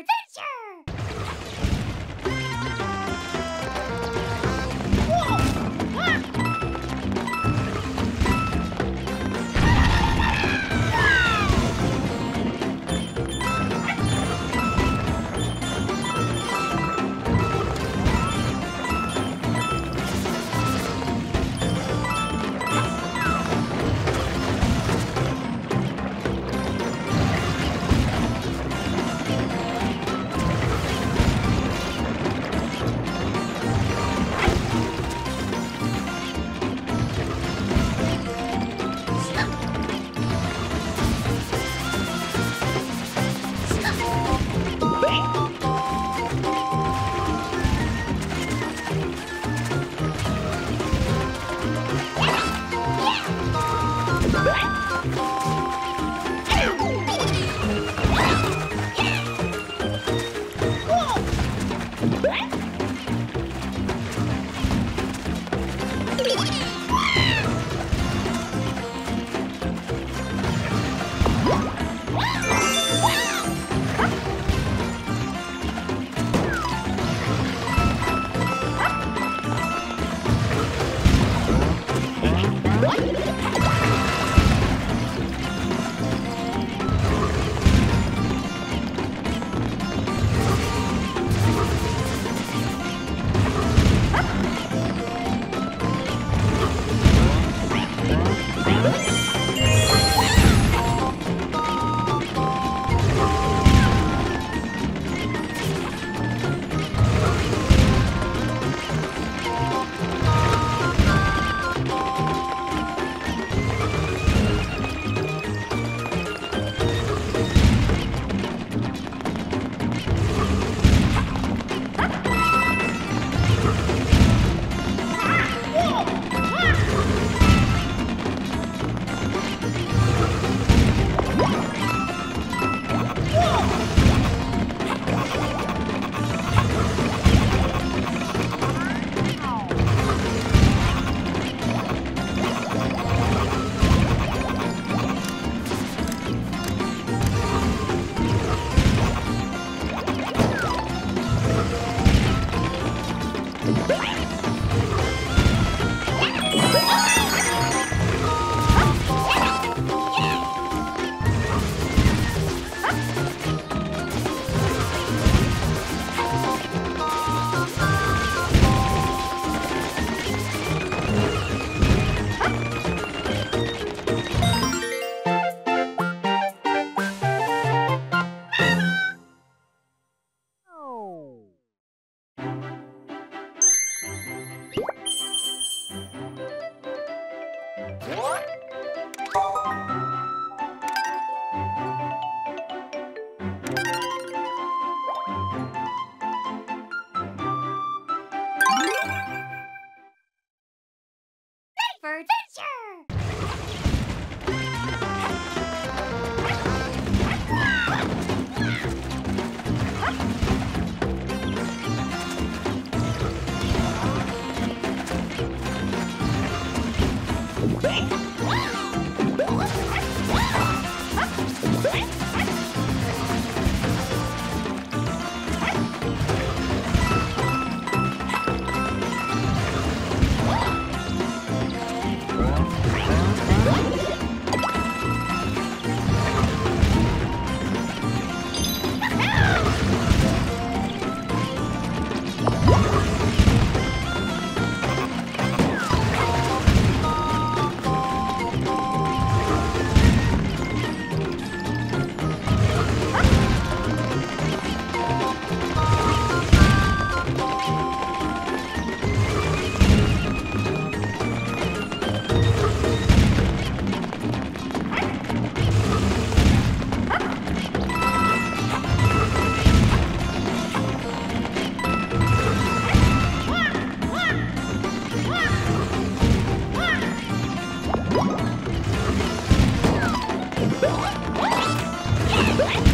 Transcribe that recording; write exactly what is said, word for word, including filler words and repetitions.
adventure! What?